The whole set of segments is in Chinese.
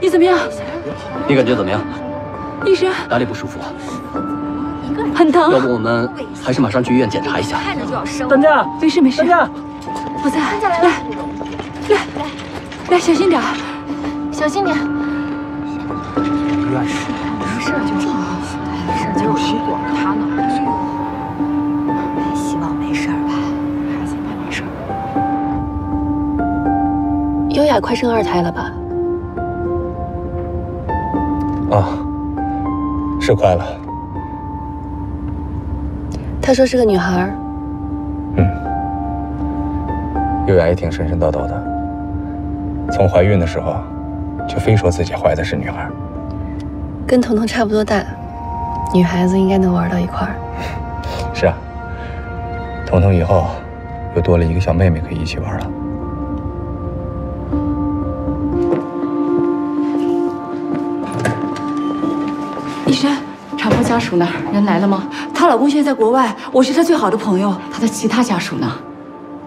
你怎么样？你感觉怎么样？医生，哪里不舒服啊？很疼。要不我们还是马上去医院检查一下。看着就要生。等着，没事没事。等着，我在。来，小心点，小心点。乱说，没事就好，没事就好。管他呢。 刘雅快生2胎了吧？哦，是快了。他说是个女孩。嗯，刘雅也挺神神叨叨的，从怀孕的时候就非说自己怀的是女孩。跟彤彤差不多大，女孩子应该能玩到一块儿。是啊，彤彤以后又多了一个小妹妹可以一起玩了。 医生，产妇家属呢？人来了吗？她老公现在在国外，我是她最好的朋友。她的其他家属呢？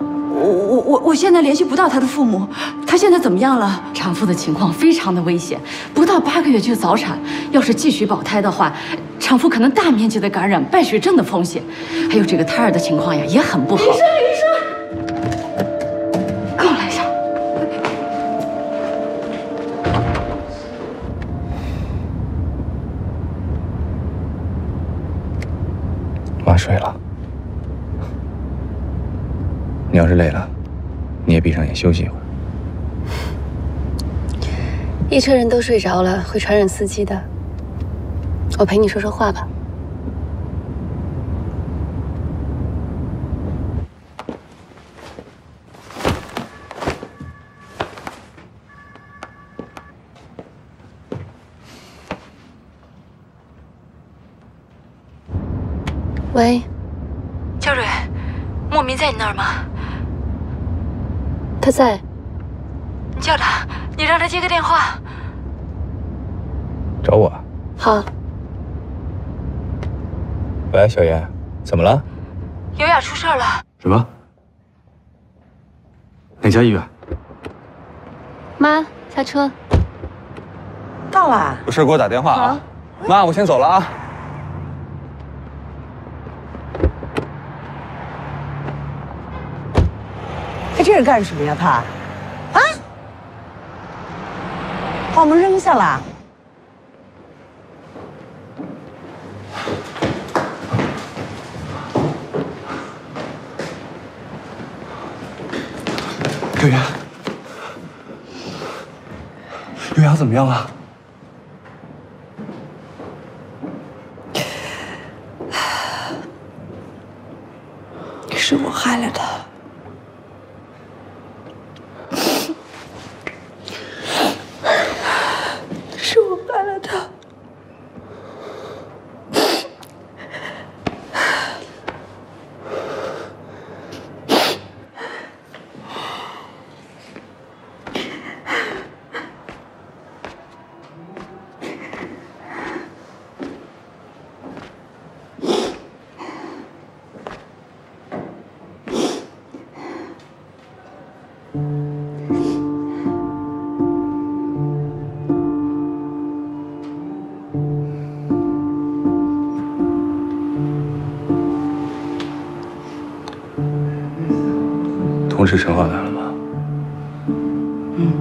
我现在联系不到她的父母。她现在怎么样了？产妇的情况非常的危险，不到8个月就早产，要是继续保胎的话，产妇可能大面积的感染败血症的风险，还有这个胎儿的情况呀也很不好。医生，医生，跟我来一下。睡了。你要是累了，你也闭上眼休息一会儿。一车人都睡着了，会传染司机的。我陪你说说话吧。喂，焦蕊，莫名在你那儿吗？他在。你叫他，你让他接个电话。找我？好。喂，小妍，怎么了？刘雅出事了。什么？哪家医院？妈，下车。到了。有事给我打电话啊。妈，我先走了啊。 这是干什么呀？他，啊，把我们扔下了。刘雅，刘雅怎么样了？是我害了他。 是陈浩来了吗？嗯，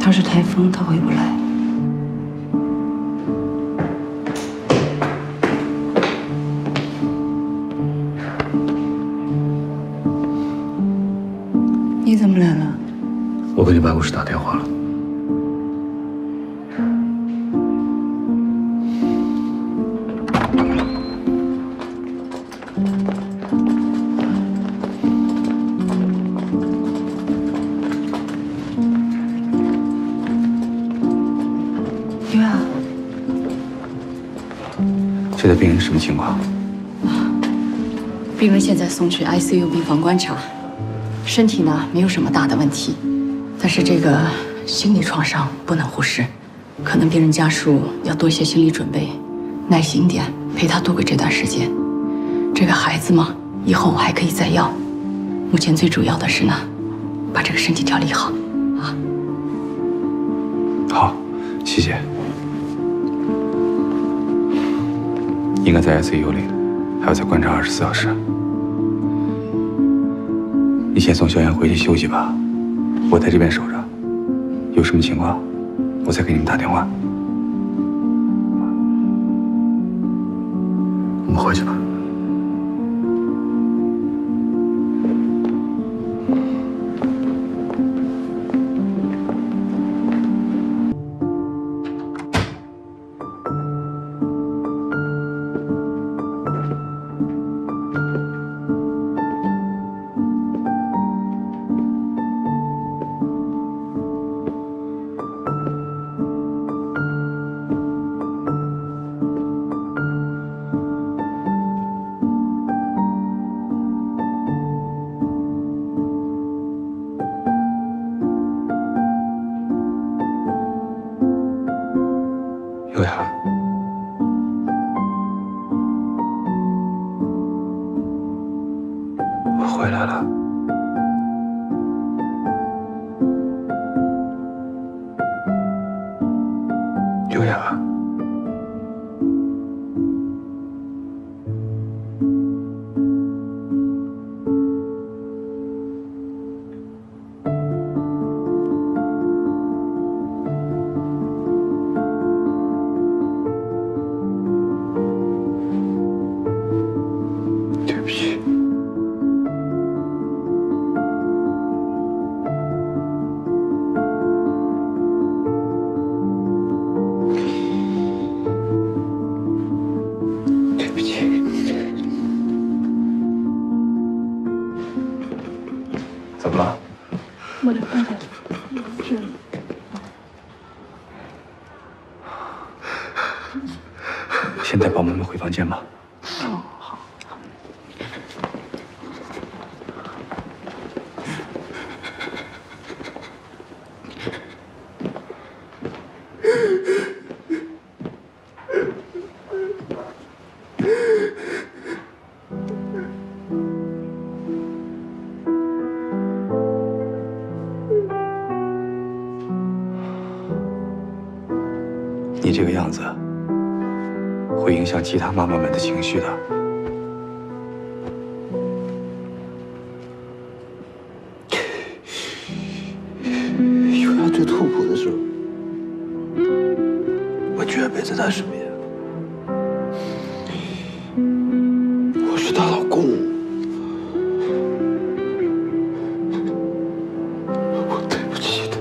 他是台风，他回不来。你怎么来了？我给你办公室打电话了。这个病人什么情况？病人现在送去 ICU 病房观察，身体呢没有什么大的问题，但是这个心理创伤不能忽视，可能病人家属要多些心理准备，耐心点陪他度过这段时间。这个孩子嘛，以后还可以再要。目前最主要的是呢，把这个身体调理好啊。好，谢谢。应该在 ICU 里，还要再观察24小时。你先送小燕回去休息吧，我在这边守着，有什么情况，我再给你们打电话。我们回去吧。 刘雅，我回来了。刘雅，怎么了？我的饭菜是……现在帮我们回房间吧。哦，好。你这个样子会影响其他妈妈们的情绪的。刘雅最痛苦的时候，我居然陪在她身边。我是她老公，我对不起她。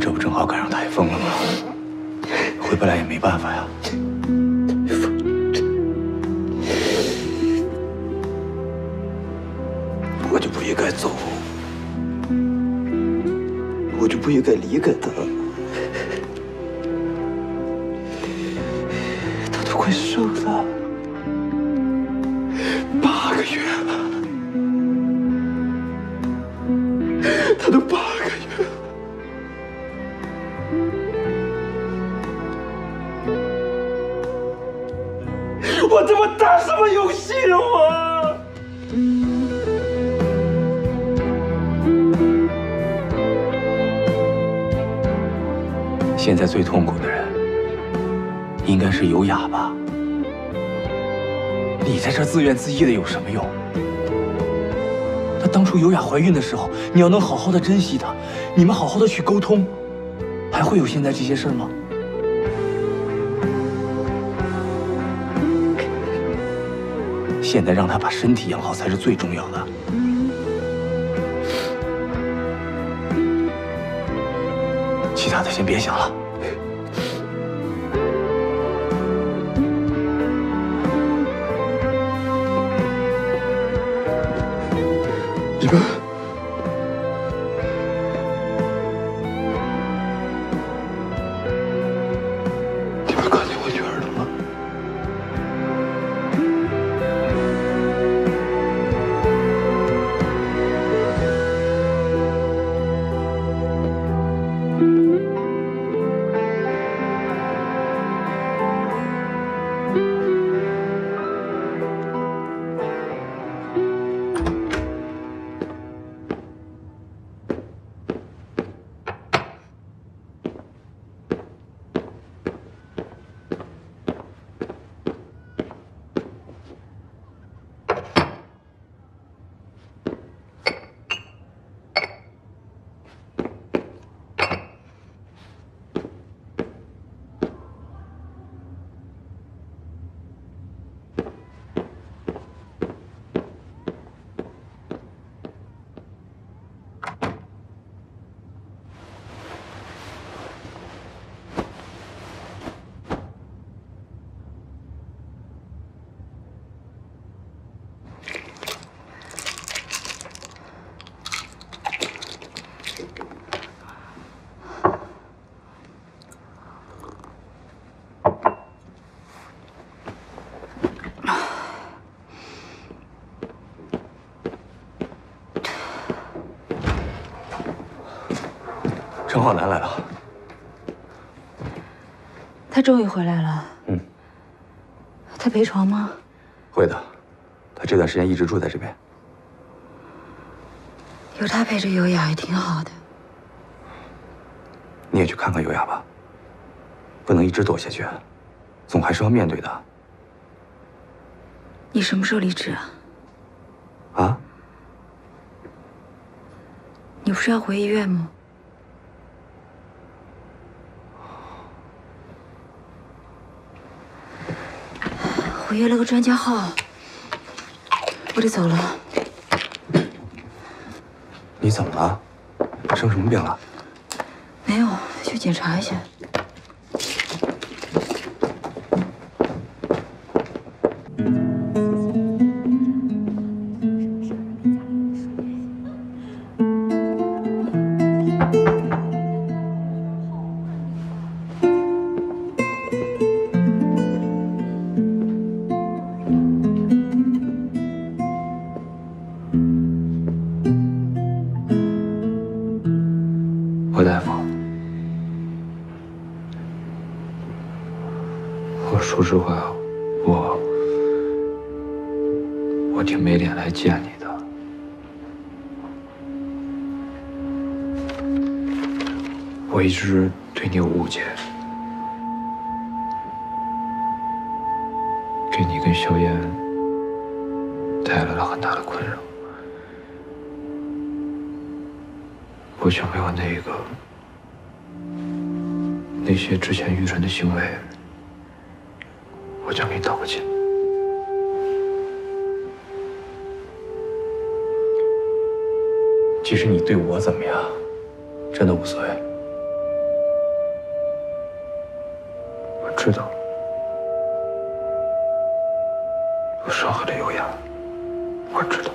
这不正好赶上台风了吗？回不来也没办法呀。我就不应该走，我就不应该离开他，他都快生了8个月了，他都8个月了。 我他妈打什么游戏啊！我。现在最痛苦的人，应该是刘雅吧？你在这自怨自艾的有什么用？那当初刘雅怀孕的时候，你要能好好的珍惜她，你们好好的去沟通，还会有现在这些事儿吗？ 现在让他把身体养好才是最重要的。其他的先别想了。你们，看见我女儿了吗？陈浩南来了。他终于回来了。嗯。他陪床吗？会的，他这段时间一直住在这边。有他陪着尤雅也挺好的。你也去看看尤雅吧，不能一直躲下去，总还是要面对的。你什么时候离职啊？ 啊！你不是要回医院吗？我约了个专家号，我得走了。你怎么了？生什么病了？没有，去检查一下。 那些之前愚蠢的行为，我想给你道个歉。其实你对我怎么样，真的无所谓。我知道，我伤害了尤雅，我知道。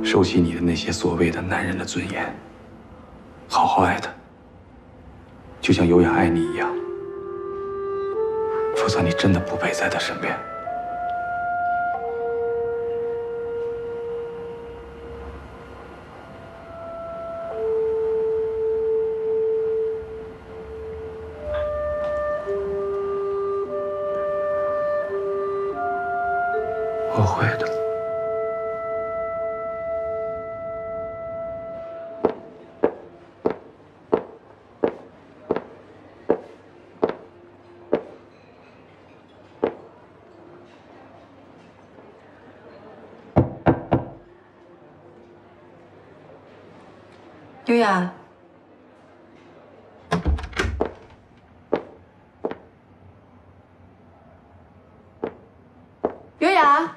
收起你的那些所谓的男人的尊严，好好爱他，就像尤雅爱你一样。否则，你真的不配在他身边。我会的。 对呀，刘雅，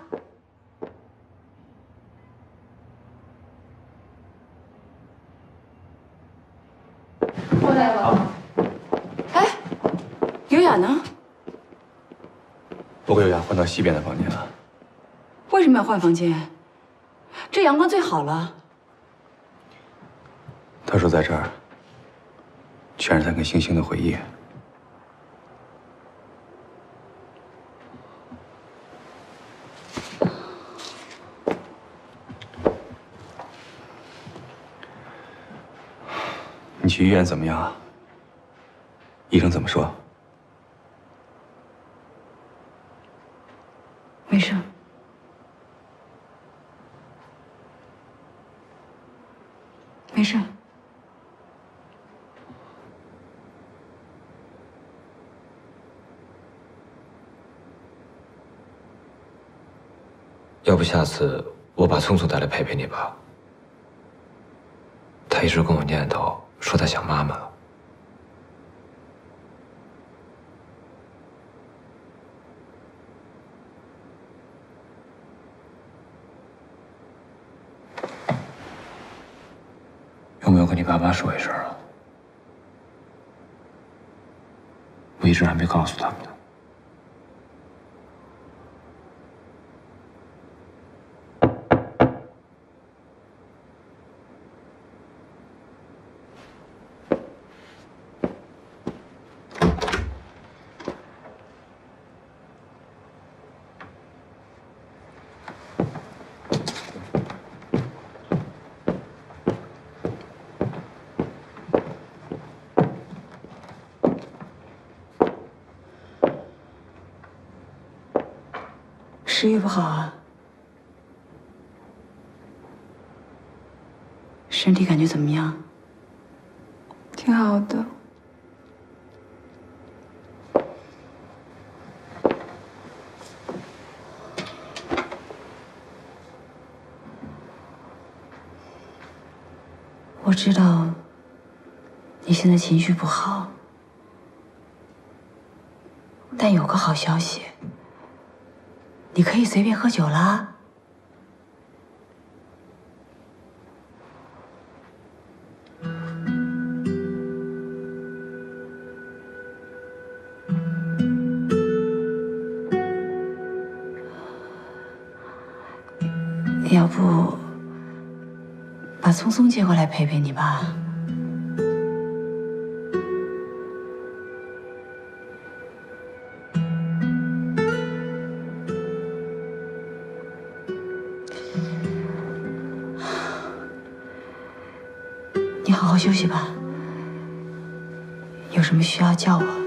过来了。哎，刘雅呢？我和刘雅换到西边的房间了。为什么要换房间？这阳光最好了。 他说：“在这儿，全是他跟星星的回忆。你去医院怎么样啊？医生怎么说？没事。” 没事。 要不下次我把聪聪带来陪陪你吧。他一直跟我念叨说他想妈妈了。有没有跟你爸妈说一声啊？我一直还没告诉他们呢。食欲不好啊？身体感觉怎么样？挺好的。 我知道你现在情绪不好，但有个好消息，你可以随便喝酒啦。要不？ 把聪聪接过来陪陪你吧。你好好休息吧，有什么需要叫我。